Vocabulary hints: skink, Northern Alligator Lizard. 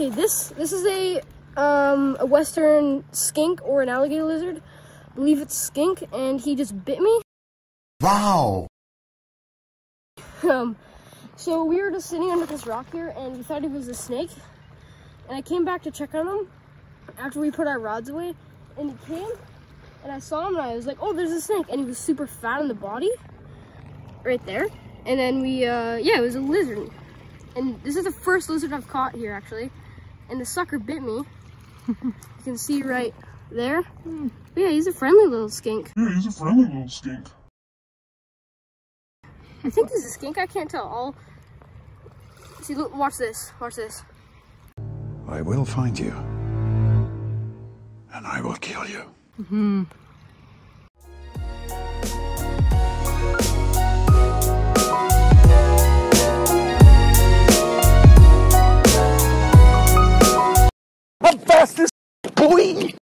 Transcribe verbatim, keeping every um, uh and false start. Okay, this this is a um a western skink or an alligator lizard. I believe it's skink, and he just bit me. Wow. Um, so we were just sitting under this rock here, and we thought he was a snake. And I came back to check on him after we put our rods away, and he came, and I saw him, and I was like, "Oh, there's a snake!" And he was super fat in the body, right there. And then we, uh, yeah, it was a lizard. And this is the first lizard I've caught here, actually. And the sucker bit me. You can see right there. But yeah, he's a friendly little skink. Yeah, he's a friendly little skink. I think he's a skink. I can't tell. I'll see. Look, watch this. Watch this. I will find you, and I will kill you. Mm-hmm. Fastest boy!